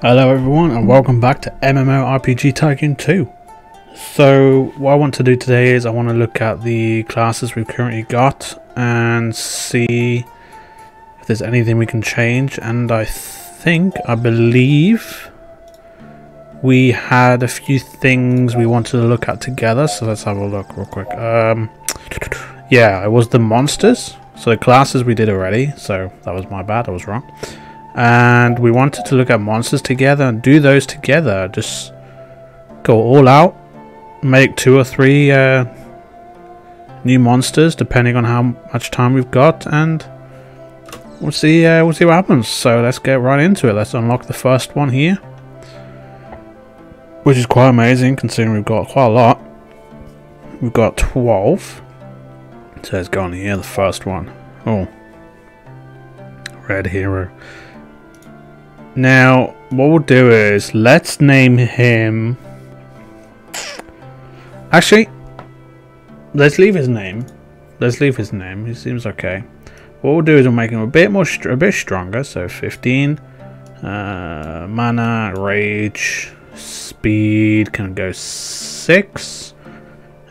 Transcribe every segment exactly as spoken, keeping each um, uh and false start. Hello everyone and welcome back to MMORPG Tycoon two. So what I want to do today is I want to look at the classes we've currently got and see if there's anything we can change, and I think I believe we had a few things we wanted to look at together, so let's have a look real quick. Um, yeah, it was the monsters, so the classes we did already, so that was my bad, I was wrong. And we wanted to look at monsters together and do those together, just go all out, make two or three uh, new monsters depending on how much time we've got, and we'll see uh, we'll see what happens. So let's get right into it. Let's unlock the first one here, which is quite amazing considering we've got quite a lot. We've got twelve, so let's go on here, the first one. Oh, red hero. Now, what we'll do is, let's name him... Actually, let's leave his name. Let's leave his name. He seems okay. What we'll do is we'll make him a bit more, a bit stronger. So fifteen, uh, mana, rage, speed can go six,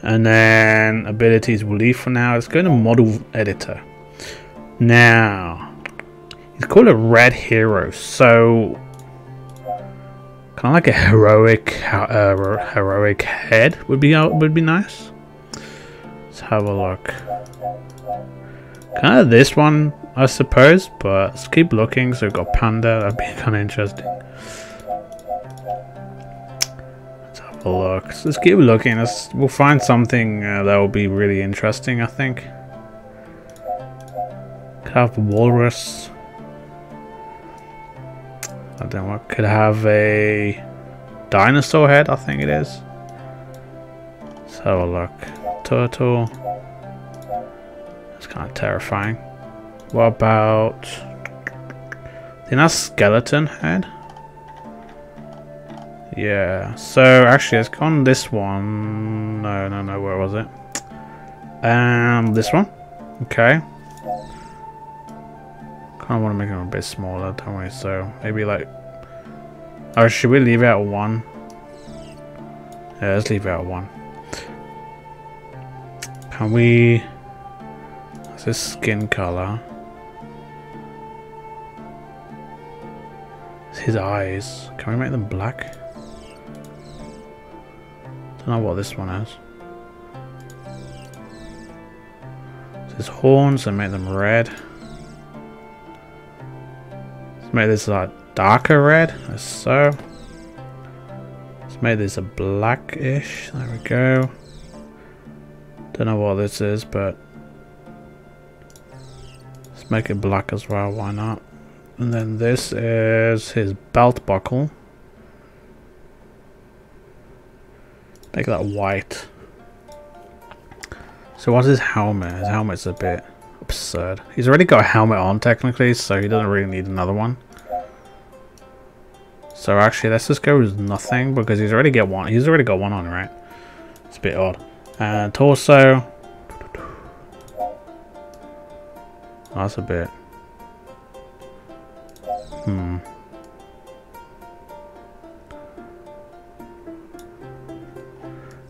and then abilities we'll leave for now. Let's go to model editor. Now, he's called a red hero, so kind of like a heroic, uh, heroic head would be uh, would be nice. Let's have a look. Kind of this one, I suppose, but let's keep looking. So we've got panda. That'd be kind of interesting. Let's have a look. So let's keep looking. Let's, we'll find something uh, that will be really interesting, I think. Could have the walrus. I don't know, I could have a dinosaur head, I think it is. Let's have a look. Turtle. That's kind of terrifying. What about... I think that's skeleton head. Yeah, so actually it's gone this one. No, no, no, where was it? Um, this one. Okay. I want to make them a bit smaller, don't we? So maybe like, oh, should we leave out one? Yeah, let's leave out one. Can we? What's this skin color? It's his eyes. Can we make them black? Don't know what this one has. It's his horns. I make them red. Make this like darker red, like so. Let's make this a blackish. There we go. Don't know what this is, but let's make it black as well. Why not? And then this is his belt buckle. Make that white. So what's his helmet? His helmet's a bit absurd. He's already got a helmet on technically, so he doesn't really need another one. So actually, let's just go with nothing because he's already got one. He's already got one on, right? It's a bit odd. Uh, torso. Oh, that's a bit. Hmm.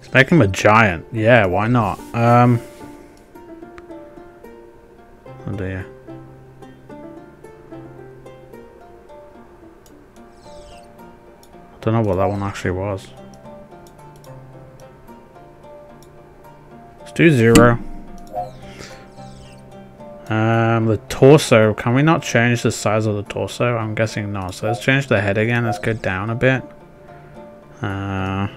Let's make him a giant. Yeah, why not? Um. Oh dear. Don't know what that one actually was. Let's do zero. Um, the torso. Can we not change the size of the torso? I'm guessing not. So let's change the head again. Let's go down a bit. Uh,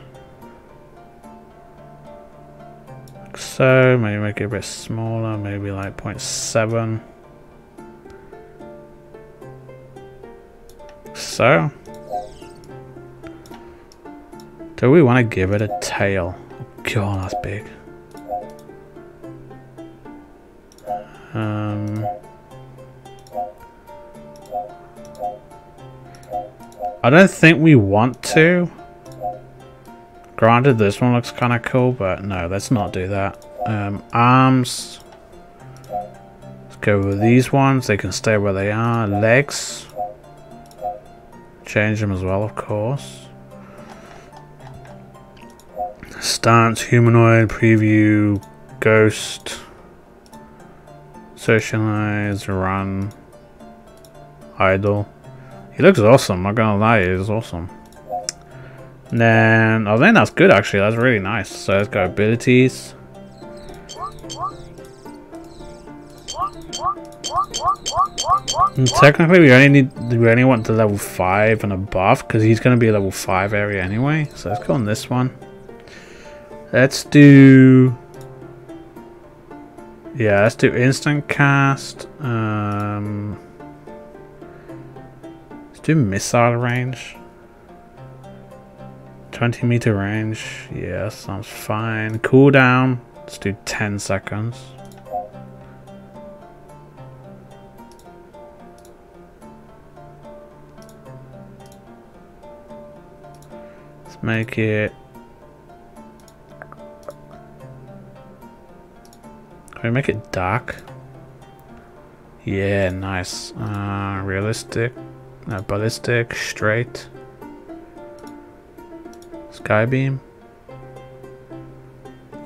like so. Maybe make it a bit smaller. Maybe like zero point seven. Like so. Do we want to give it a tail? Oh god, that's big. Um, I don't think we want to. Granted, this one looks kind of cool, but no, let's not do that. Um, arms. Let's go with these ones. They can stay where they are. Legs. Change them as well, of course. Stance, humanoid, preview, ghost, socialize, run, idle. He looks awesome, not gonna lie, he is awesome. And then, oh, then that's good actually, that's really nice. So let's go abilities. And technically, we only need we only want the level five and above because he's going to be a level five area anyway. So let's go on this one. Let's do yeah, let's do instant cast. Um, let's do missile range, twenty meter range. Yeah, sounds fine. Cooldown. Let's do ten seconds. Make it. Can we make it dark? Yeah, nice. Uh, realistic. No, ballistic. Straight. Skybeam.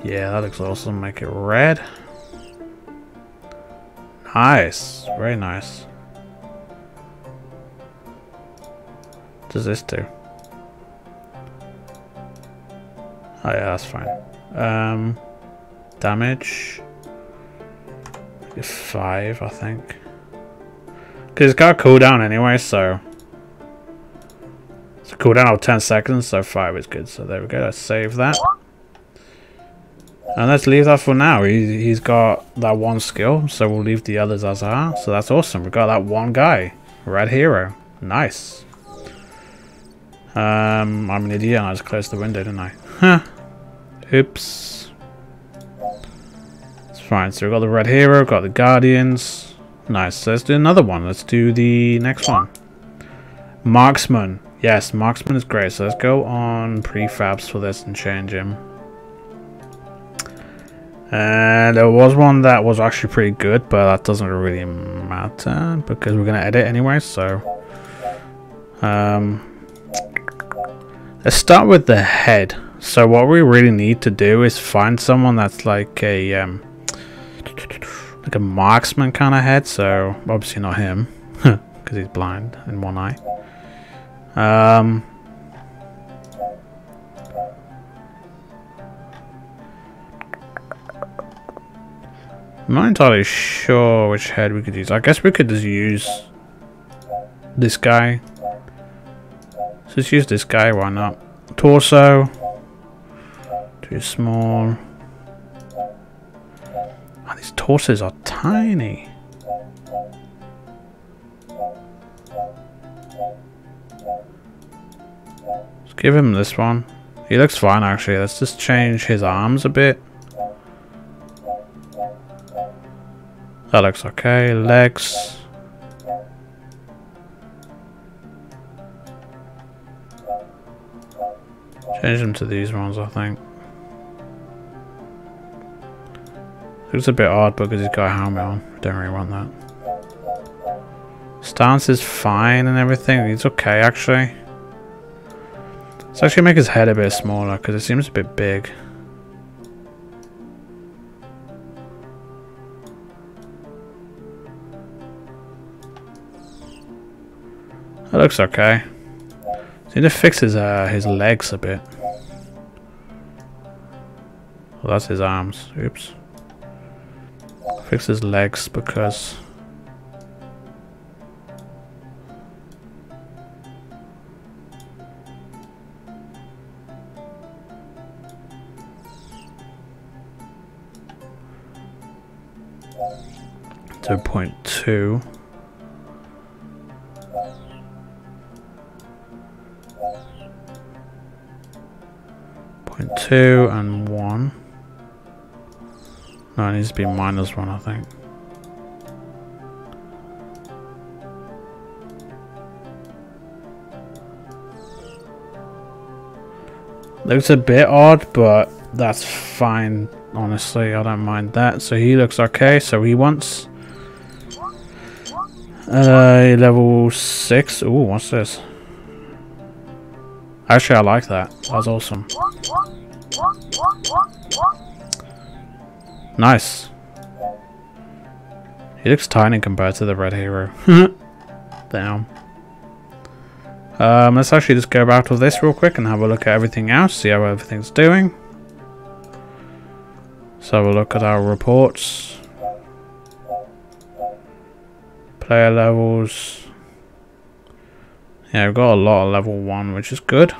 Yeah, that looks awesome. Make it red. Nice. Very nice. What does this do? Oh yeah, that's fine. Um, damage five, I think, because it's got a cooldown anyway. So it's a cooldown of ten seconds, so five is good. So there we go. Let's save that, and let's leave that for now. He, he's got that one skill, so we'll leave the others as are. So that's awesome. We've got that one guy, red hero. Nice. Um, I'm an idiot. And I just closed the window, didn't I? Huh. Oops. It's fine. So we've got the red hero, got the guardians. Nice. So let's do another one. Let's do the next one. Marksman. Yes, marksman is great. So let's go on prefabs for this and change him. And there was one that was actually pretty good, but that doesn't really matter because we're going to edit anyway. So, um, let's start with the head. So what we really need to do is find someone that's like a um, like a marksman kind of head. So obviously not him because he's blind in one eye. Um, I'm not entirely sure which head we could use. I guess we could just use this guy. Let's just use this guy. Why not? Torso. Too small. Oh, these torsos are tiny. Let's give him this one. He looks fine actually. Let's just change his arms a bit. That looks okay. Legs. Change them to these ones, I think. Looks a bit odd because he's got a helmet on. Don't really want that. Stance is fine and everything. It's okay, actually. Let's actually make his head a bit smaller because it seems a bit big. That looks okay. Need to fix his, uh, his legs a bit. Well, that's his arms. Oops. Fix his legs because two point two. Two and one. No, it needs to be minus one, I think. Looks a bit odd, but that's fine. Honestly, I don't mind that. So he looks okay. So he wants uh, level six. Ooh, what's this? Actually, I like that. That was awesome. Nice. He looks tiny compared to the red hero. Damn. Um, let's actually just go back to this real quick and have a look at everything else, see how everything's doing. So we'll look at our reports. Player levels. Yeah, we've got a lot of level one, which is good.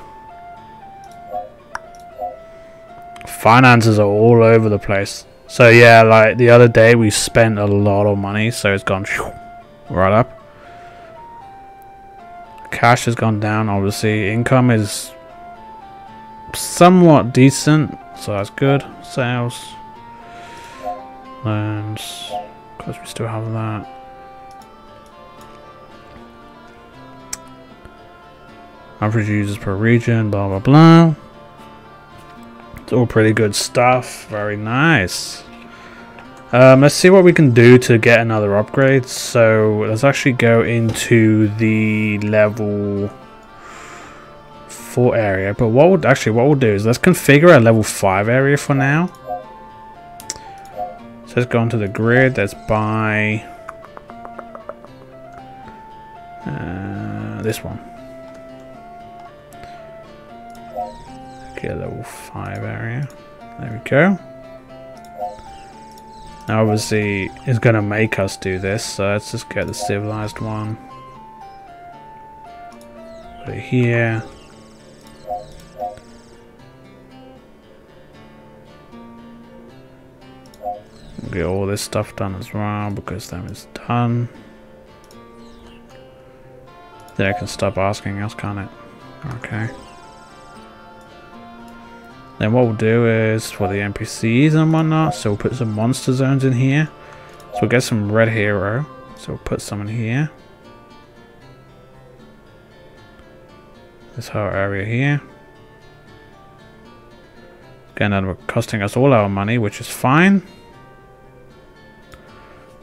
Finances are all over the place. So yeah, like the other day we spent a lot of money, so it's gone right up. Cash has gone down, obviously. Income is somewhat decent, so that's good. Sales. And of course we still have that. Average users per region, blah blah blah. It's all pretty good stuff. Very nice. Um, let's see what we can do to get another upgrade. So let's actually go into the level four area. But what we'll, actually what we'll do is let's configure a level five area for now. So let's go into the grid. Let's buy uh, this one. Okay, level five area. There we go. Now obviously it's going to make us do this, so let's just get the civilized one. Put it here. We'll get all this stuff done as well, because then it's done. Then it can stop asking us, can't it? Okay. Then what we'll do is for the N P Cs and whatnot, so we'll put some monster zones in here. So we'll get some red hero, so we'll put some in here. This whole area here. Again, that will costing us all our money, which is fine.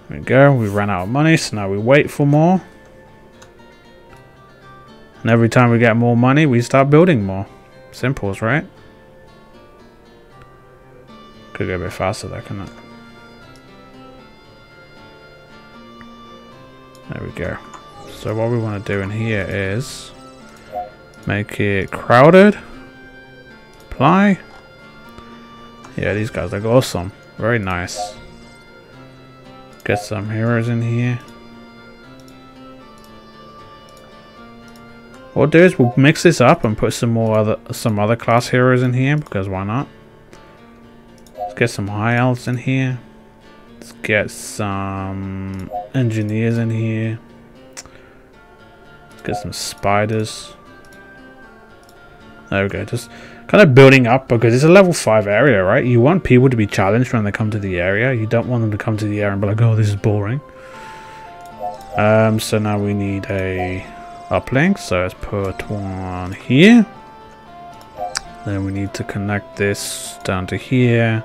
There we go, we ran out of money, so now we wait for more. And every time we get more money, we start building more. Simples, right? Could go a bit faster there, couldn't it? There we go. So what we want to do in here is make it crowded. Apply. Yeah, these guys look awesome. Very nice. Get some heroes in here. What we'll do is we'll mix this up and put some more other some other class heroes in here, because why not? Let's get some high elves in here. Let's get some engineers in here. Let's get some spiders. There we go. Just kind of building up, because it's a level five area, right? You want people to be challenged when they come to the area. You don't want them to come to the area and be like, oh, this is boring. Um, so now we need a uplink. So let's put one here. Then we need to connect this down to here.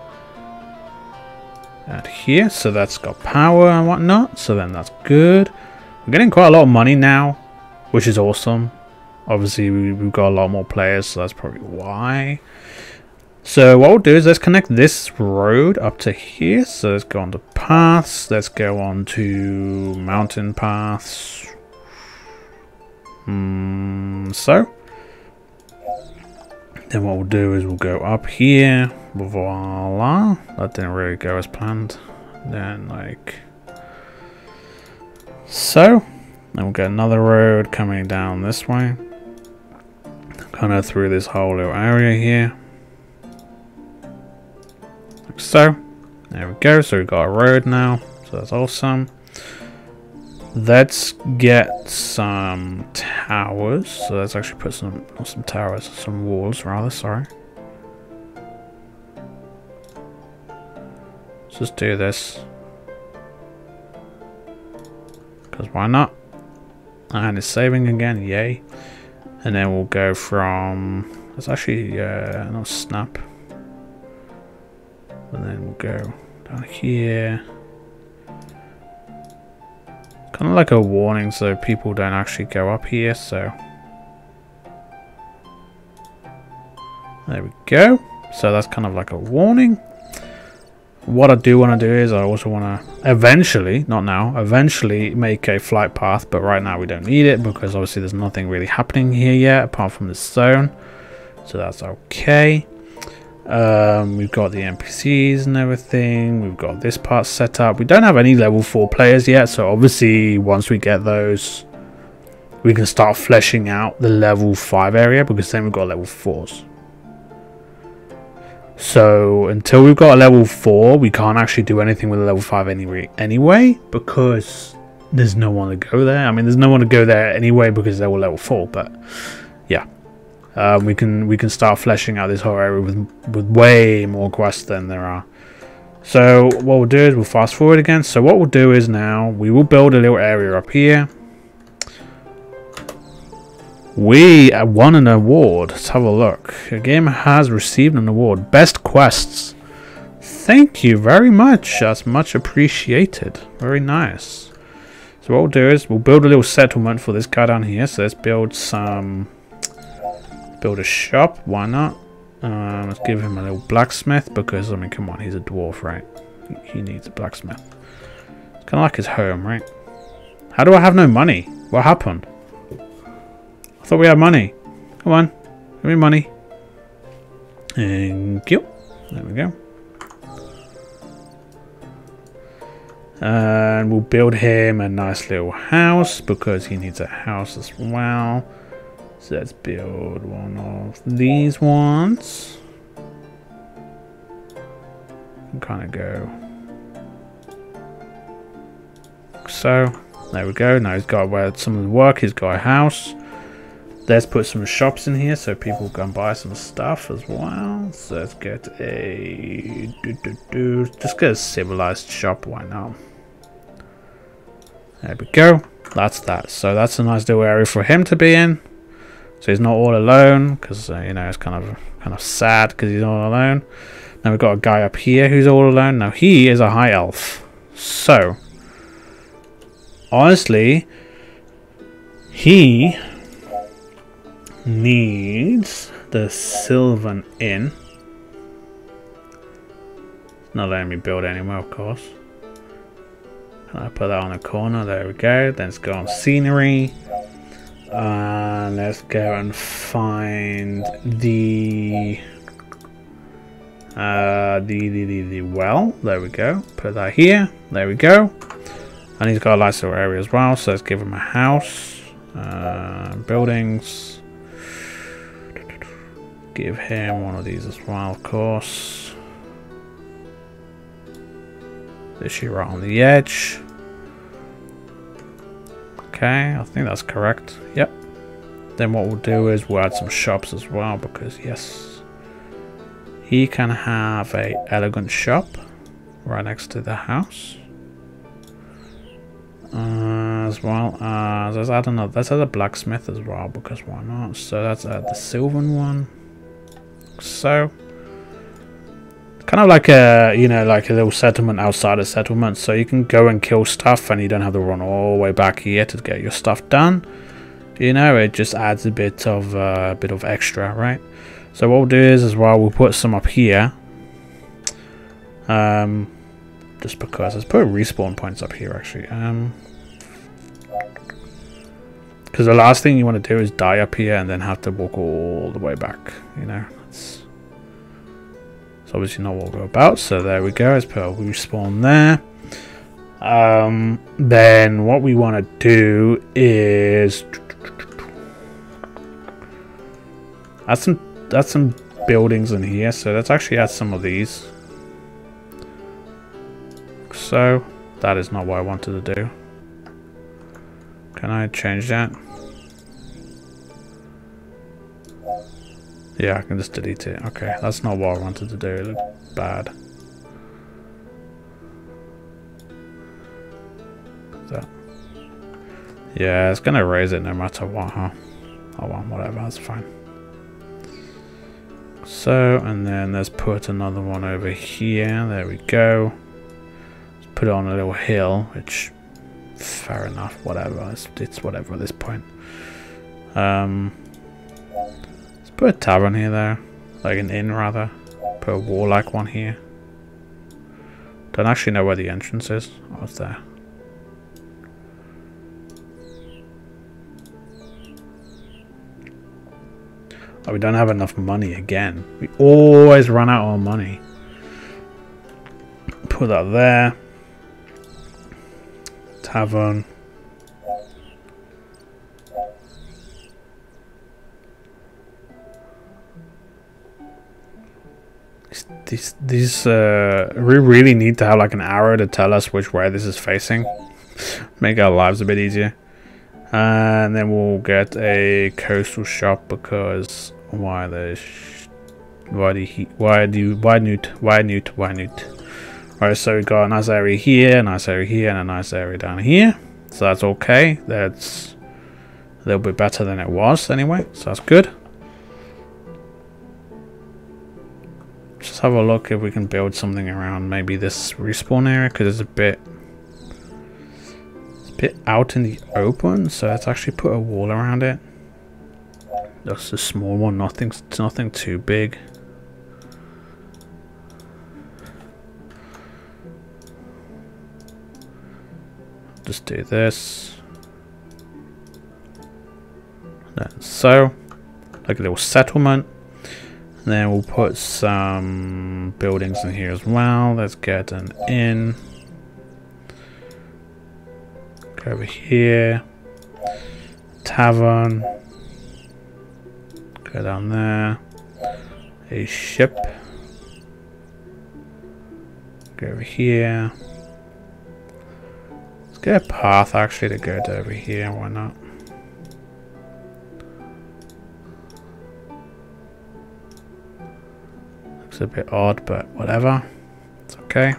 And here, so that's got power and whatnot, so then that's good. We're getting quite a lot of money now, which is awesome. Obviously we, we've got a lot more players, so that's probably why. So what we'll do is let's connect this road up to here. So let's go on to paths, let's go on to mountain paths. Mm, so then what we'll do is we'll go up here. Voila. That didn't really go as planned. Then like so. Then we'll get another road coming down this way. Kind of through this whole little area here. Like so. There we go. So we've got a road now. So that's awesome. Let's get some towers. So let's actually put some not some towers, some walls rather, sorry. Let's just do this. Because why not? And it's saving again, yay. And then we'll go from let's actually uh not snap. And then we'll go down here. Kind of like a warning so people don't actually go up here, so There we go. So that's kind of like a warning. What I do want to do is I also want to eventually, not now, eventually make a flight path, but right now we don't need it because obviously there's nothing really happening here yet apart from this zone. So that's okay. Um, we've got the N P Cs and everything. We've got this part set up. We don't have any level four players yet, so obviously once we get those, we can start fleshing out the level five area, because then we've got level fours. So until we've got a level four, we can't actually do anything with a level five anyway, anyway, because there's no one to go there. I mean, there's no one to go there anyway because they were level four. But yeah, um, we can we can start fleshing out this whole area with with way more quests than there are. So what we'll do is we'll fast forward again. So what we'll do is now we will build a little area up here. We won an award. Let's have a look. The game has received an award. Best quests. Thank you very much. That's much appreciated. Very nice. So what we'll do is we'll build a little settlement for this guy down here. So let's build some... Build a shop. Why not? Um, let's give him a little blacksmith because, I mean, come on. He's a dwarf, right? He needs a blacksmith. It's kind of like his home, right? How do I have no money? What happened? Thought we had money. Come on, give me money. Thank you. There we go. And we'll build him a nice little house because he needs a house as well. So let's build one of these ones. And kind of go. So there we go. Now he's got where some of the work. He's got a house. Let's put some shops in here so people can buy some stuff as well. So let's get a... Do, do, do, just get a civilized shop, why not? There we go. That's that. So that's a nice little area for him to be in. So he's not all alone, because, uh, you know, it's kind of kind of sad because he's all alone. Now we've got a guy up here who's all alone. Now he is a high elf. So, honestly, he... needs the Sylvan Inn. Not letting me build anymore, of course. Can I put that on a corner? There we go. Then let's go on scenery. Uh, let's go and find the, uh, the, the, the, the well. There we go. Put that here. There we go. And he's got a nice little area as well. So let's give him a house. Uh, buildings. Give him one of these as well, of course. Is she right on the edge? Okay, I think that's correct. Yep. Then what we'll do is we'll add some shops as well, because yes, he can have a elegant shop right next to the house. Uh, as well as let's add another. Let's add a blacksmith as well, because why not? So that's uh, the Sylvan one. So kind of like a, you know, like a little settlement outside a settlement, so you can go and kill stuff and you don't have to run all the way back here to get your stuff done. You know, it just adds a bit of uh, a bit of extra, right? So what we'll do is as well, we'll put some up here, um just because. Let's put respawn points up here actually, um because the last thing you want to do is die up here and then have to walk all the way back, you know. It's obviously not what we're about. So there we go. Let's put a respawn there. Um, then what we want to do is add some add some buildings in here. So let's actually add some of these. So that is not what I wanted to do. Can I change that? Yeah, I can just delete it. Okay, that's not what I wanted to do. It looked bad. That. Yeah, it's gonna erase it no matter what, huh? Oh well, whatever, that's fine. So, and then let's put another one over here. There we go. Let's put it on a little hill, which, fair enough, whatever. It's, it's whatever at this point. Um... Put a tavern here though. Like an inn, rather. Put a warlike one here. Don't actually know where the entrance is. Oh, it's there. Oh, we don't have enough money again. We always run out of money. Put that there. Tavern. These, these uh, we really need to have like an arrow to tell us which way this is facing. Make our lives a bit easier. Uh, and then we'll get a coastal shop because why the sh why do he why do you why newt why newt why newt. Alright, so we got a nice area here, a nice area here, and a nice area down here. So that's okay. That's a little bit better than it was anyway. So that's good. Just have a look if we can build something around maybe this respawn area because it's a bit, it's a bit out in the open. So let's actually put a wall around it. Just a small one, nothing, nothing too big. Just do this. Then so, like a little settlement. Then we'll put some buildings in here as well. Let's get an inn. Go over here. Tavern. Go down there. A ship. Go over here. Let's get a path actually to go to over here. Why not? A bit odd, but whatever, it's okay.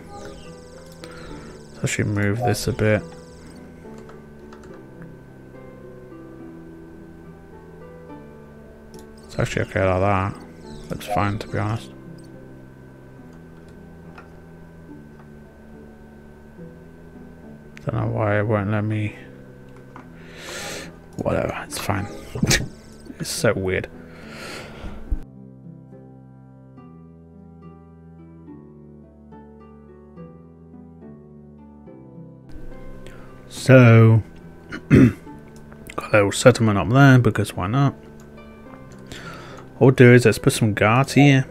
So I should move this a bit. It's actually okay like that. Looks fine, to be honest. Don't know why it won't let me. Whatever, it's fine. It's so weird. So, got a little settlement up there because why not? What we'll do is let's put some guards here.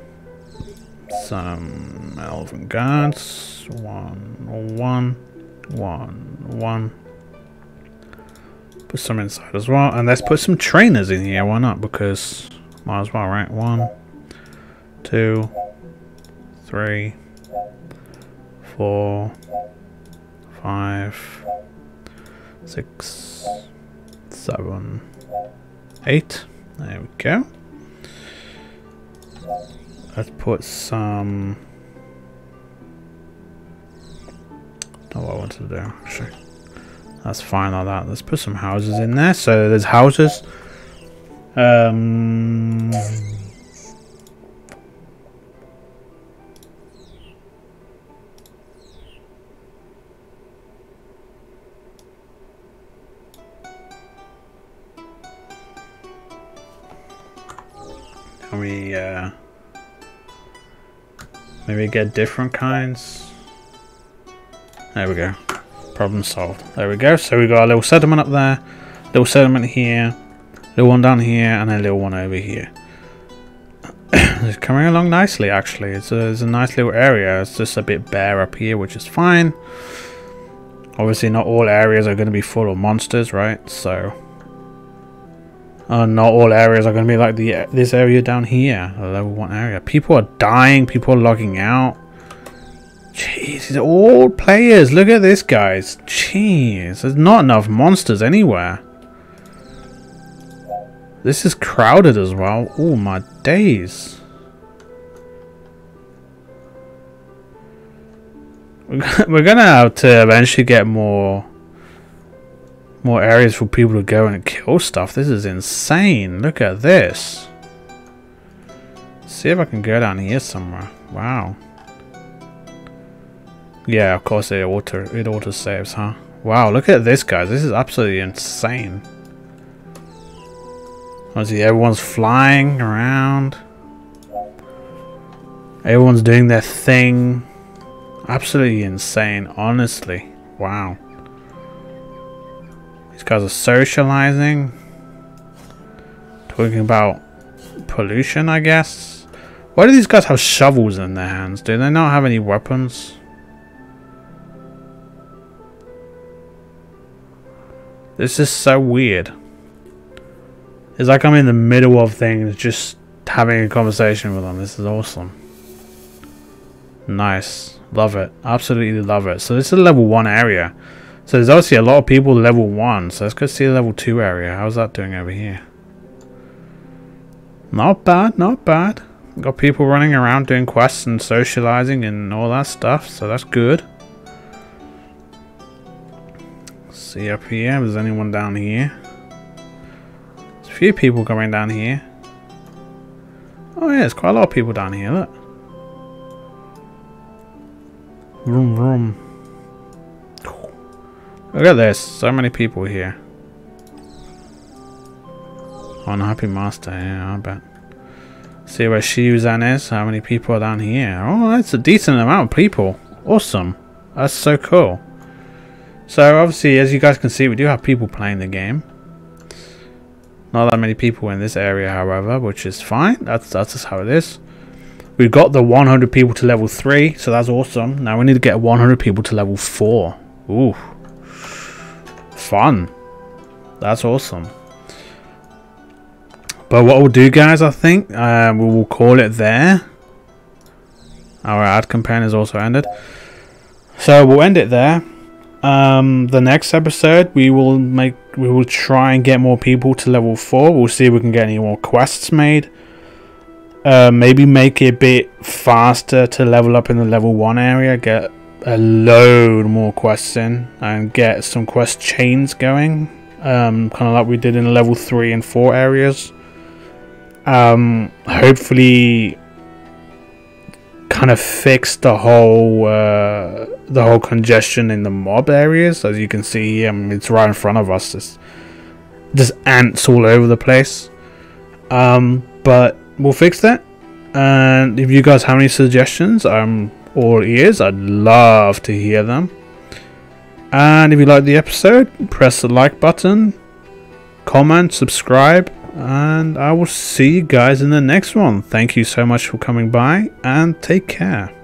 Some elven guards. One, one, one, one. Put some inside as well. And let's put some trainers in here. Why not? Because might as well, right? One, two, three, four, five. Six, seven, eight. There we go. Let's put some. Not what I wanted to do, actually. That's fine like that. Let's put some houses in there. So there's houses. Um. We uh, maybe get different kinds. There we go. Problem solved. There we go. So we got a little settlement up there, little settlement here, little one down here, and a little one over here. It's coming along nicely, actually. It's a, it's a nice little area. It's just a bit bare up here, which is fine. Obviously, not all areas are going to be full of monsters, right? So. Uh, not all areas are going to be like the this area down here, a level one area. People are dying. People are logging out. Jeez, these are all players. Look at this, guys. Jeez, there's not enough monsters anywhere. This is crowded as well. Oh my days. We're gonna have to eventually get more. More areas for people to go and kill stuff. This is insane. Look at this. See if I can go down here somewhere. Wow. Yeah, of course it auto it auto saves, huh? Wow, look at this, guys. This is absolutely insane. Obviously, everyone's flying around. Everyone's doing their thing. Absolutely insane, honestly. Wow. These guys are socializing. Talking about pollution, I guess. Why do these guys have shovels in their hands? Do they not have any weapons? This is so weird. It's like I'm in the middle of things, just having a conversation with them. This is awesome. Nice. Love it. Absolutely love it. So this is a level one area. So there's obviously a lot of people level one. So let's go see the level two area. How's that doing over here? Not bad, not bad. Got people running around doing quests and socializing and all that stuff. So that's good. Let's see up here. Is anyone down here? There's a few people coming down here. Oh yeah, there's quite a lot of people down here. Look. Vroom vroom. Look at this. So many people here. Unhappy master, yeah, I bet. See where Shiuzan is, how many people are down here. Oh, that's a decent amount of people. Awesome. That's so cool. So obviously, as you guys can see, we do have people playing the game. Not that many people in this area, however, which is fine. That's, that's just how it is. We've got the one hundred people to level three, so that's awesome. Now we need to get one hundred people to level four. Ooh. Fun. That's awesome. But what we'll do, guys, I think, uh, we will call it there. Our ad campaign has also ended. So we'll end it there. Um, the next episode, we will make, we will try and get more people to level four. We'll see if we can get any more quests made. Uh, maybe make it a bit faster to level up in the level one area. Get a load more quests in and get some quest chains going. Um, kind of like we did in level three and four areas. Um, hopefully kind of fix the whole uh, the whole congestion in the mob areas. As you can see, um, it's right in front of us. It's just ants all over the place. Um, but we'll fix that. And if you guys have any suggestions, I'm all ears. I'd love to hear them. And if you liked the episode, press the like button, comment, subscribe. And I will see you guys in the next one. Thank you so much for coming by, and take care.